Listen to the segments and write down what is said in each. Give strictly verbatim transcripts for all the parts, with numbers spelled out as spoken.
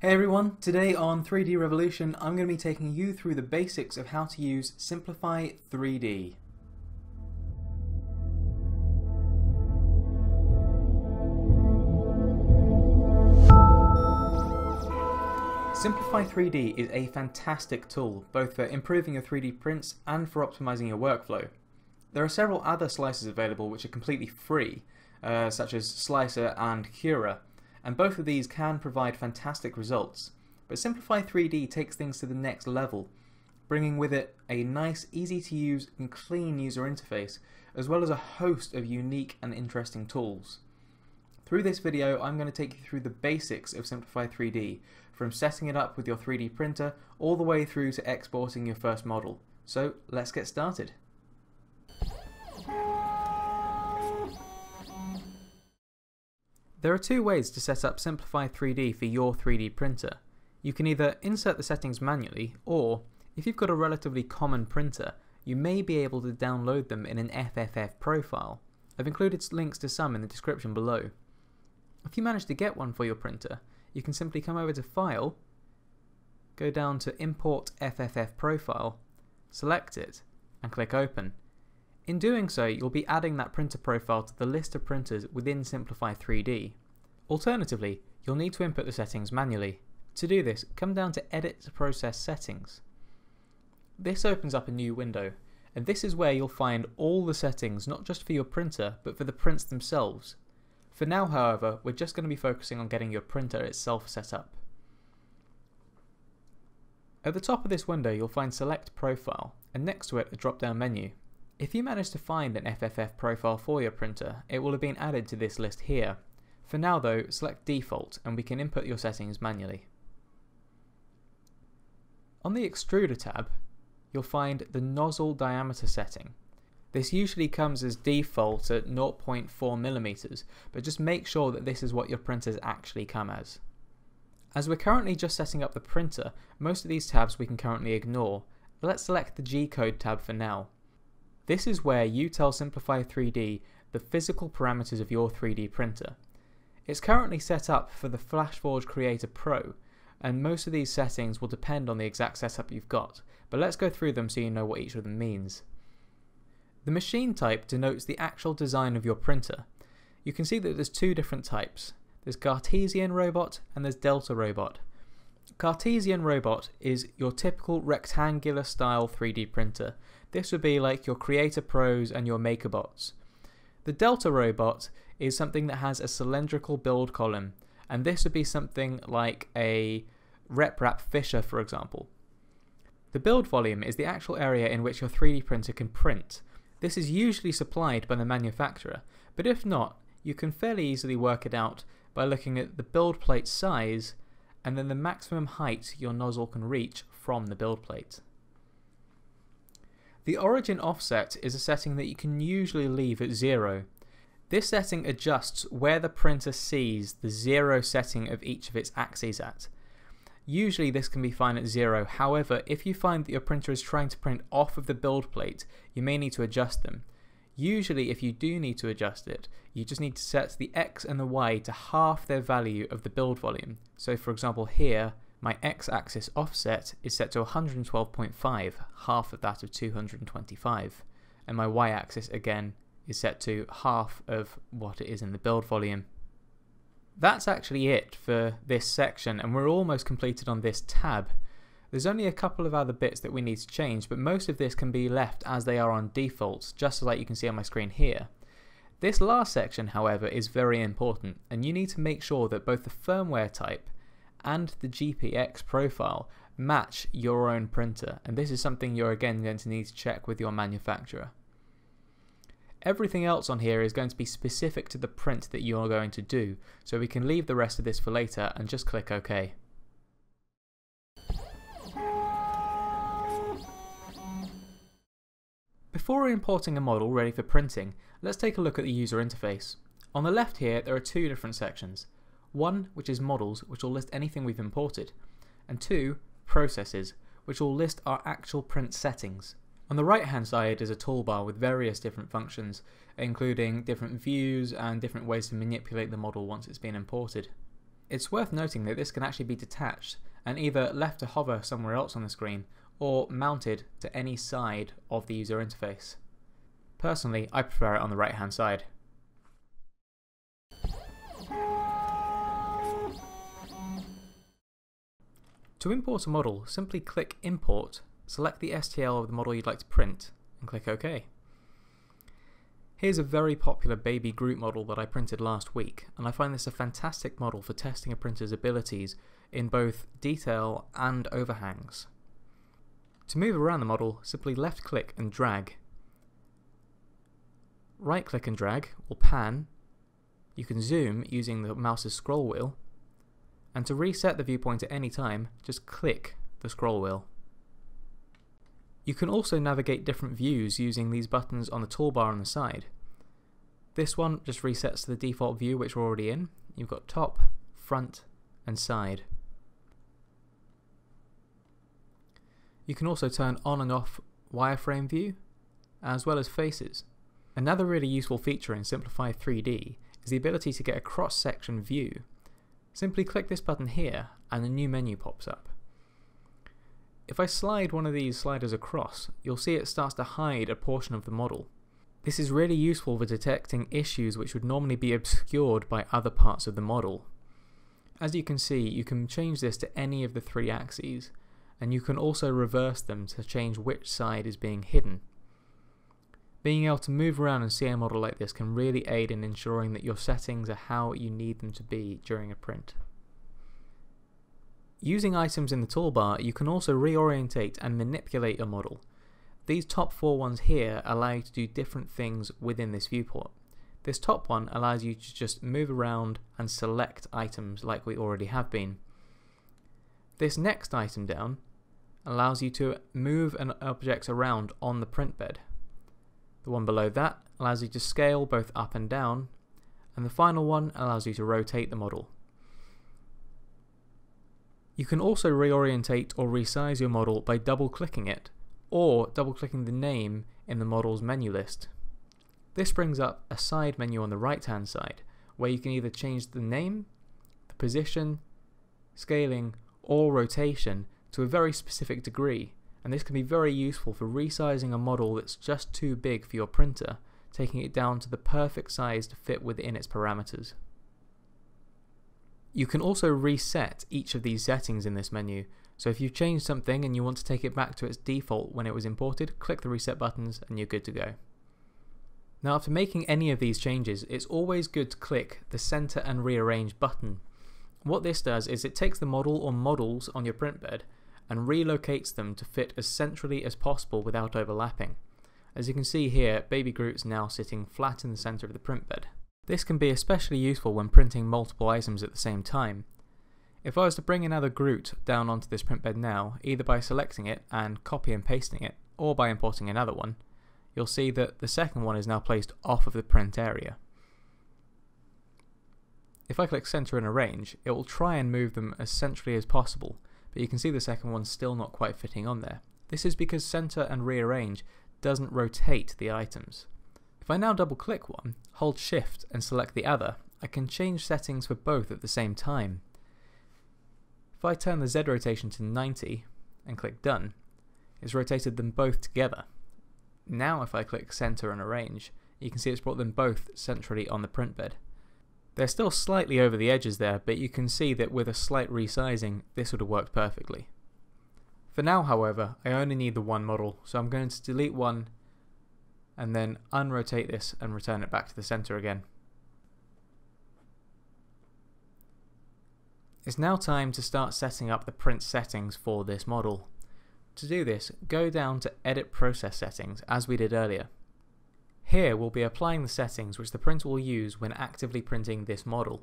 Hey everyone, today on three D Revolution I'm going to be taking you through the basics of how to use Simplify three D. Simplify three D is a fantastic tool both for improving your three D prints and for optimizing your workflow. There are several other slicers available which are completely free, uh, such as Slicer and Cura. And both of these can provide fantastic results, but Simplify three D takes things to the next level, bringing with it a nice, easy to use and clean user interface, as well as a host of unique and interesting tools. Through this video I'm going to take you through the basics of Simplify three D, from setting it up with your three D printer all the way through to exporting your first model. So let's get started. There are two ways to set up Simplify three D for your three D printer. You can either insert the settings manually, or, if you've got a relatively common printer, you may be able to download them in an F F F profile. I've included links to some in the description below. If you manage to get one for your printer, you can simply come over to File, go down to Import F F F Profile, select it, and click Open. In doing so, you'll be adding that printer profile to the list of printers within Simplify three D. Alternatively, you'll need to input the settings manually. To do this, come down to Edit to Process Settings. This opens up a new window, and this is where you'll find all the settings, not just for your printer, but for the prints themselves. For now, however, we're just going to be focusing on getting your printer itself set up. At the top of this window, you'll find Select Profile, and next to it, a drop-down menu. If you manage to find an F F F profile for your printer, it will have been added to this list here. For now though, select Default and we can input your settings manually. On the Extruder tab, you'll find the Nozzle Diameter setting. This usually comes as default at zero point four millimeters, but just make sure that this is what your printers actually come as. As we're currently just setting up the printer, most of these tabs we can currently ignore, but let's select the G code tab for now. This is where you tell Simplify three D the physical parameters of your three D printer. It's currently set up for the Flashforge Creator Pro, and most of these settings will depend on the exact setup you've got, but let's go through them so you know what each of them means. The machine type denotes the actual design of your printer. You can see that there's two different types. There's Cartesian robot and there's Delta robot. Cartesian robot is your typical rectangular style three D printer. This would be like your Creator Pros and your MakerBots. The Delta robot is something that has a cylindrical build column, and this would be something like a RepRap Fisher, for example. The build volume is the actual area in which your three D printer can print. This is usually supplied by the manufacturer, but if not, you can fairly easily work it out by looking at the build plate size and then the maximum height your nozzle can reach from the build plate. The origin offset is a setting that you can usually leave at zero. This setting adjusts where the printer sees the zero setting of each of its axes at. Usually this can be fine at zero, however, if you find that your printer is trying to print off of the build plate, you may need to adjust them. Usually if you do need to adjust it, you just need to set the X and the Y to half their value of the build volume. So for example here, my x-axis offset is set to one hundred twelve point five, half of that of two hundred twenty-five, and my y-axis again is set to half of what it is in the build volume. That's actually it for this section, and we're almost completed on this tab. There's only a couple of other bits that we need to change, but most of this can be left as they are on default, just like you can see on my screen here. This last section, however, is very important, and you need to make sure that both the firmware type and the G P X profile match your own printer, and this is something you're again going to need to check with your manufacturer. Everything else on here is going to be specific to the print that you're going to do, so we can leave the rest of this for later and just click OK. Before importing a model ready for printing, let's take a look at the user interface. On the left here there are two different sections. One, which is Models, which will list anything we've imported, and two, Processes, which will list our actual print settings. On the right hand side is a toolbar with various different functions, including different views and different ways to manipulate the model once it's been imported. It's worth noting that this can actually be detached and either left to hover somewhere else on the screen or mounted to any side of the user interface. Personally, I prefer it on the right hand side. To import a model, simply click Import, select the S T L of the model you'd like to print, and click OK. Here's a very popular Baby Groot model that I printed last week, and I find this a fantastic model for testing a printer's abilities in both detail and overhangs. To move around the model, simply left-click and drag. Right-click and drag, or pan. You can zoom using the mouse's scroll wheel, and to reset the viewpoint at any time, just click the scroll wheel. You can also navigate different views using these buttons on the toolbar on the side. This one just resets to the default view which we're already in. You've got top, front, and side. You can also turn on and off wireframe view, as well as faces. Another really useful feature in Simplify three D is the ability to get a cross-section view. Simply click this button here and a new menu pops up. If I slide one of these sliders across, you'll see it starts to hide a portion of the model. This is really useful for detecting issues which would normally be obscured by other parts of the model. As you can see, you can change this to any of the three axes, and you can also reverse them to change which side is being hidden. Being able to move around and see a model like this can really aid in ensuring that your settings are how you need them to be during a print. Using items in the toolbar, you can also reorientate and manipulate your model. These top four ones here allow you to do different things within this viewport. This top one allows you to just move around and select items like we already have been. This next item down allows you to move an object around on the print bed. The one below that allows you to scale both up and down, and the final one allows you to rotate the model. You can also reorientate or resize your model by double-clicking it, or double-clicking the name in the model's menu list. This brings up a side menu on the right-hand side, where you can either change the name, the position, scaling, or rotation to a very specific degree, and this can be very useful for resizing a model that's just too big for your printer, taking it down to the perfect size to fit within its parameters. You can also reset each of these settings in this menu, so if you've changed something and you want to take it back to its default when it was imported, click the reset buttons and you're good to go. Now, after making any of these changes, it's always good to click the Center and Rearrange button. What this does is it takes the model or models on your print bed and relocates them to fit as centrally as possible without overlapping. As you can see here, Baby Groot's now sitting flat in the center of the print bed. This can be especially useful when printing multiple items at the same time. If I was to bring another Groot down onto this print bed now, either by selecting it and copy and pasting it, or by importing another one, you'll see that the second one is now placed off of the print area. If I click Center and Arrange, it will try and move them as centrally as possible, but you can see the second one's still not quite fitting on there. This is because Center and Rearrange doesn't rotate the items. If I now double click one, hold shift and select the other, I can change settings for both at the same time. If I turn the Z rotation to ninety and click done, it's rotated them both together. Now if I click center and arrange, you can see it's brought them both centrally on the print bed. They're still slightly over the edges there, but you can see that with a slight resizing, this would have worked perfectly. For now, however, I only need the one model, so I'm going to delete one and then unrotate this and return it back to the center again. It's now time to start setting up the print settings for this model. To do this, go down to Edit Process Settings, as we did earlier. Here we'll be applying the settings which the printer will use when actively printing this model.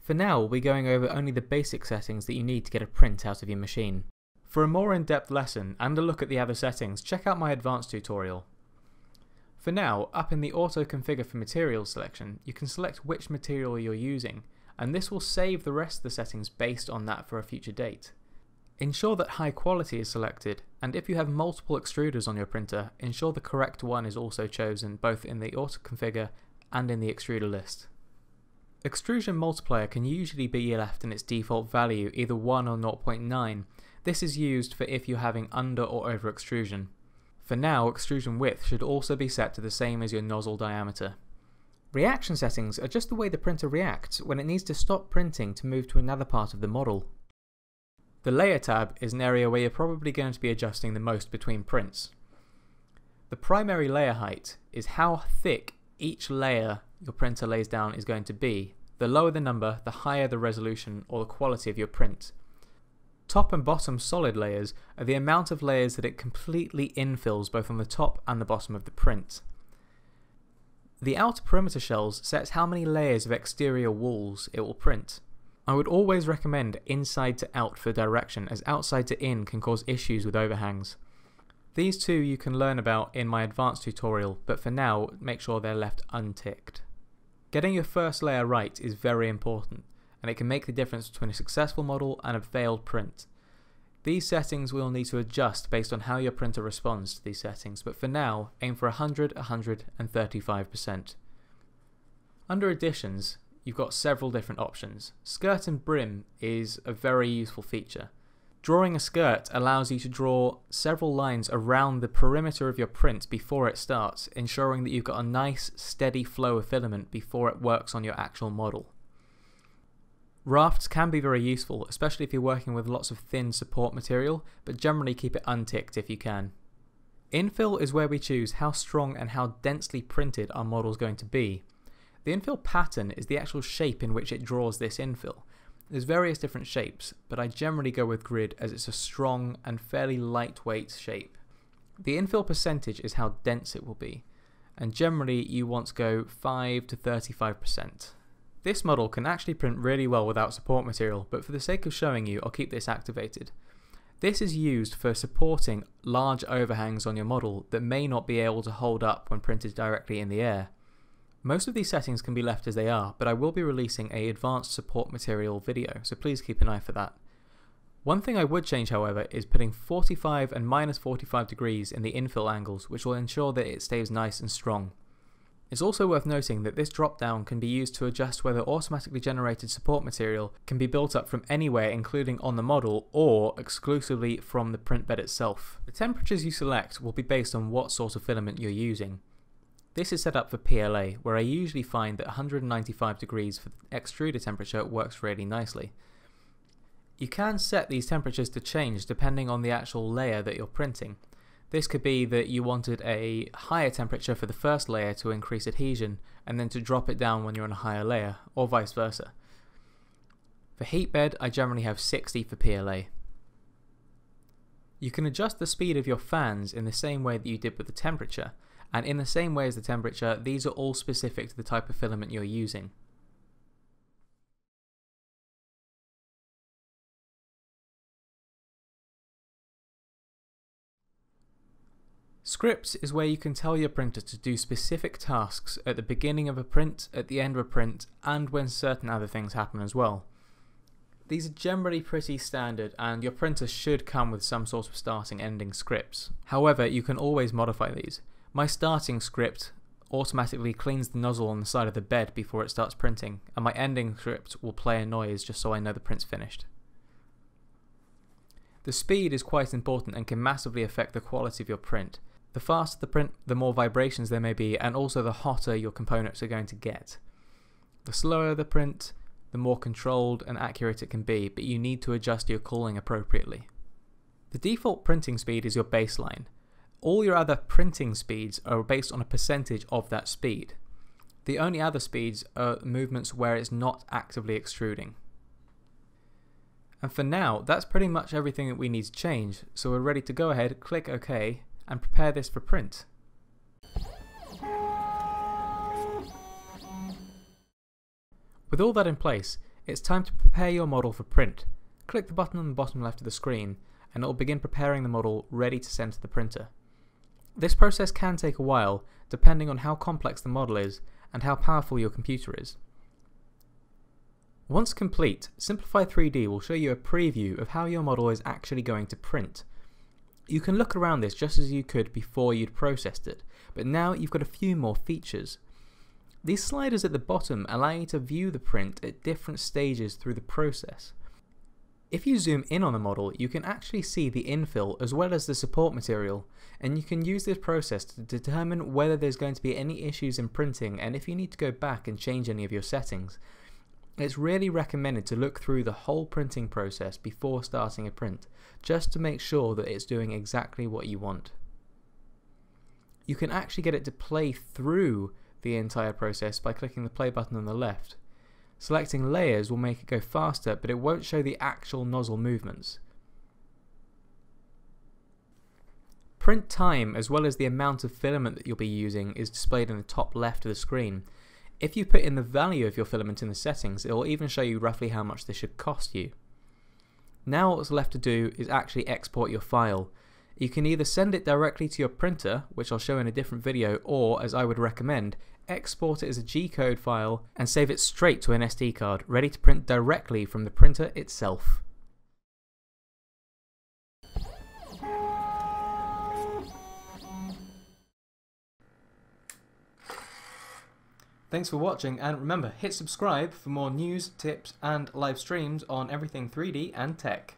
For now, we'll be going over only the basic settings that you need to get a print out of your machine. For a more in-depth lesson and a look at the other settings, check out my advanced tutorial. For now, up in the Auto Configure for Materials selection, you can select which material you're using, and this will save the rest of the settings based on that for a future date. Ensure that high quality is selected, and if you have multiple extruders on your printer, ensure the correct one is also chosen both in the Auto Configure and in the extruder list. Extrusion multiplier can usually be left in its default value, either one or zero point nine. This is used for if you're having under or over extrusion. For now, extrusion width should also be set to the same as your nozzle diameter. Reaction settings are just the way the printer reacts when it needs to stop printing to move to another part of the model. The Layer tab is an area where you're probably going to be adjusting the most between prints. The primary layer height is how thick each layer your printer lays down is going to be. The lower the number, the higher the resolution or the quality of your print. Top and bottom solid layers are the amount of layers that it completely infills both on the top and the bottom of the print. The outer perimeter shells sets how many layers of exterior walls it will print. I would always recommend inside to out for direction, as outside to in can cause issues with overhangs. These two you can learn about in my advanced tutorial, but for now make sure they're left unticked. Getting your first layer right is very important, and it can make the difference between a successful model and a failed print. These settings we'll need to adjust based on how your printer responds to these settings, but for now aim for one hundred, one hundred and thirty-five percent. Under additions, you've got several different options. Skirt and brim is a very useful feature. Drawing a skirt allows you to draw several lines around the perimeter of your print before it starts, ensuring that you've got a nice steady flow of filament before it works on your actual model. Rafts can be very useful, especially if you're working with lots of thin support material, but generally keep it unticked if you can. Infill is where we choose how strong and how densely printed our model's going to be. The infill pattern is the actual shape in which it draws this infill. There's various different shapes, but I generally go with grid as it's a strong and fairly lightweight shape. The infill percentage is how dense it will be, and generally you want to go five to thirty-five percent. This model can actually print really well without support material, but for the sake of showing you, I'll keep this activated. This is used for supporting large overhangs on your model that may not be able to hold up when printed directly in the air. Most of these settings can be left as they are, but I will be releasing an advanced support material video, so please keep an eye for that. One thing I would change, however, is putting forty-five and minus forty-five degrees in the infill angles, which will ensure that it stays nice and strong. It's also worth noting that this drop-down can be used to adjust whether automatically generated support material can be built up from anywhere, including on the model, or exclusively from the print bed itself. The temperatures you select will be based on what sort of filament you're using. This is set up for P L A, where I usually find that one hundred ninety-five degrees for the extruder temperature works really nicely. You can set these temperatures to change depending on the actual layer that you're printing. This could be that you wanted a higher temperature for the first layer to increase adhesion, and then to drop it down when you're on a higher layer, or vice versa. For heatbed, I generally have sixty for P L A. You can adjust the speed of your fans in the same way that you did with the temperature. And in the same way as the temperature, these are all specific to the type of filament you're using. Scripts is where you can tell your printer to do specific tasks at the beginning of a print, at the end of a print, and when certain other things happen as well. These are generally pretty standard, and your printer should come with some sort of starting and ending scripts. However, you can always modify these. My starting script automatically cleans the nozzle on the side of the bed before it starts printing, and my ending script will play a noise just so I know the print's finished. The speed is quite important and can massively affect the quality of your print. The faster the print, the more vibrations there may be, and also the hotter your components are going to get. The slower the print, the more controlled and accurate it can be, but you need to adjust your cooling appropriately. The default printing speed is your baseline. All your other printing speeds are based on a percentage of that speed. The only other speeds are movements where it's not actively extruding. And for now, that's pretty much everything that we need to change, so we're ready to go ahead, click OK, and prepare this for print. With all that in place, it's time to prepare your model for print. Click the button on the bottom left of the screen, and it will begin preparing the model ready to send to the printer. This process can take a while, depending on how complex the model is and how powerful your computer is. Once complete, Simplify three D will show you a preview of how your model is actually going to print. You can look around this just as you could before you'd processed it, but now you've got a few more features. These sliders at the bottom allow you to view the print at different stages through the process. If you zoom in on the model, you can actually see the infill as well as the support material, and you can use this process to determine whether there's going to be any issues in printing and if you need to go back and change any of your settings. It's really recommended to look through the whole printing process before starting a print, just to make sure that it's doing exactly what you want. You can actually get it to play through the entire process by clicking the play button on the left. Selecting layers will make it go faster, but it won't show the actual nozzle movements. Print time, as well as the amount of filament that you'll be using, is displayed in the top left of the screen. If you put in the value of your filament in the settings, it will even show you roughly how much this should cost you. Now what's left to do is actually export your file. You can either send it directly to your printer, which I'll show in a different video, or, as I would recommend, export it as a G code file and save it straight to an S D card, ready to print directly from the printer itself. Thanks for watching, and remember, hit subscribe for more news, tips and live streams on everything three D and tech.